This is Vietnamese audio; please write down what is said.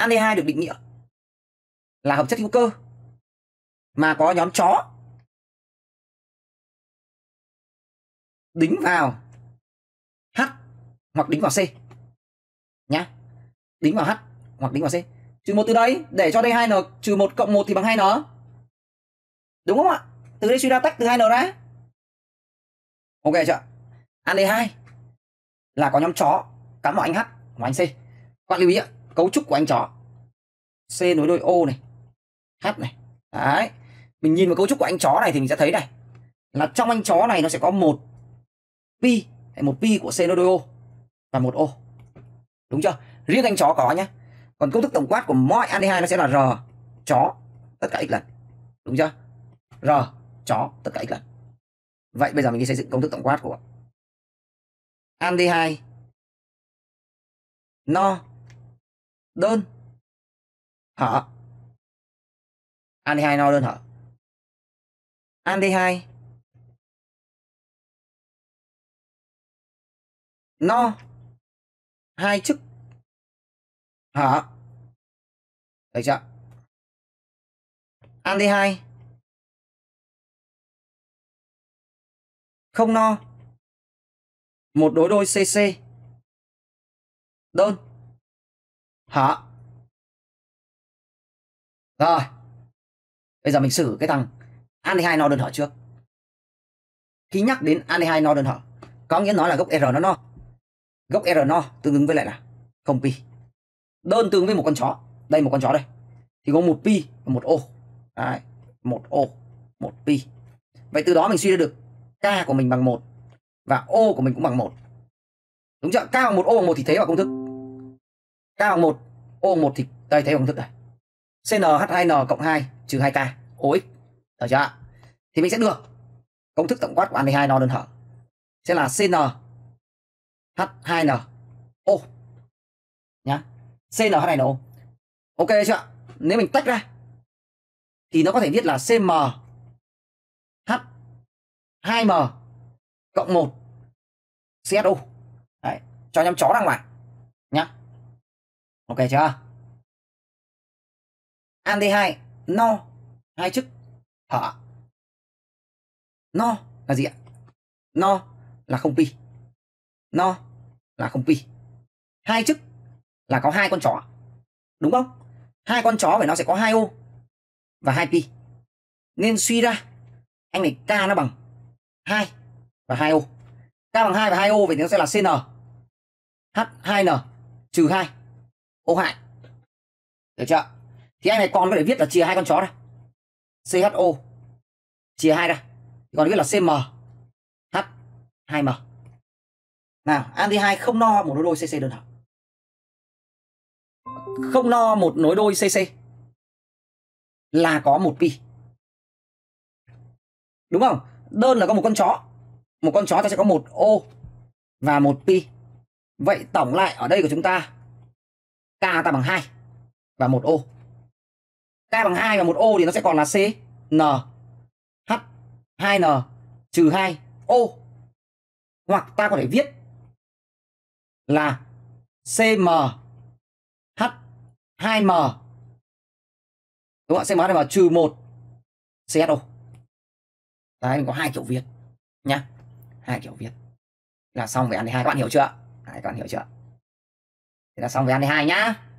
Aldehyde được định nghĩa là hợp chất hữu cơ mà có nhóm chó đính vào H hoặc đính vào C nhá, đính vào H hoặc đính vào C. Trừ một từ đây để cho đây 2N trừ 1 cộng 1 thì bằng 2N. Đúng không ạ? Từ đây suy ra tách từ 2N ra. Ok chưa? Aldehyde là có nhóm chó cắm vào anh H và anh C. Các bạn lưu ý ạ, cấu trúc của anh chó C nối đôi O này, H này. Đấy. Mình nhìn vào cấu trúc của anh chó này thì mình sẽ thấy này, là trong anh chó này nó sẽ có một pi, một pi của C nối đôi O và một O. Đúng chưa? Riêng anh chó có nhá. Còn công thức tổng quát của mọi aldehyde nó sẽ là R chó tất cả x lần. Đúng chưa? R chó tất cả x lần. Vậy bây giờ mình đi xây dựng công thức tổng quát của aldehyde no đơn hở. Aldehyde no đơn hở. Aldehyde no hai chức hở. Đấy chưa? Aldehyde không no một đối đôi CC đơn hở. Rồi bây giờ mình xử cái thằng aldehyde no đơn hở trước. Khi nhắc đến aldehyde no đơn hở có nghĩa nói là gốc R nó no, gốc R no tương ứng với lại là không pi, đơn tương với một con chó, đây một con chó đây thì có một pi và một O. Đấy, một O một pi. Vậy từ đó mình suy ra được K của mình bằng 1 và O của mình cũng bằng 1. Đúng chưa? K bằng 1, O bằng 1 thì thế vào công thức. K bằng 1, O bằng 1 thì đây thế vào công thức này. CnH2n cộng 2 trừ 2K OX. Được chưa? Thì mình sẽ được công thức tổng quát của aldehyde no đơn hở sẽ là CnH2n O nhá. CnH2n O. Ok chưa? Nếu mình tách ra thì nó có thể viết là CmH2m cộng 1 CSO. Đấy, cho nhóm chó ra ngoài nhá. Ok chưa? Aldehyde no hai chức hở. No là gì ạ? No là không pi. No là không pi. Hai chức là có hai con chó. Đúng không? Hai con chó vậy nó sẽ có 2 O và 2 pi. Nên suy ra anh này K nó bằng 2 và 2O. K bằng 2 và 2O vậy thì nó sẽ là CnH2n trừ 2 O2. Được chưa? Thì anh này còn có thể viết là chia hai con chó ra, CHO chia 2 ra. Còn viết là CmH2m. Nào, aldehyde không no một nối đôi CC đơn hở. Không no một nối đôi CC là có một pi. Đúng không? Đơn là có một con chó, một con chó ta sẽ có một O và một pi. Vậy tổng lại ở đây của chúng ta K ta bằng 2 và một O. K bằng 2 và một O thì nó sẽ còn là CnH2n trừ 2 O. Hoặc ta có thể viết là CmH2m. Đúng không? CmH2m trừ 1 CSO. Đấy, mình có hai kiểu viết nhá, hai kiểu viết là xong về aldehyde. Các bạn hiểu chưa? Đấy, các bạn hiểu chưa? Thế là xong về aldehyde nhá.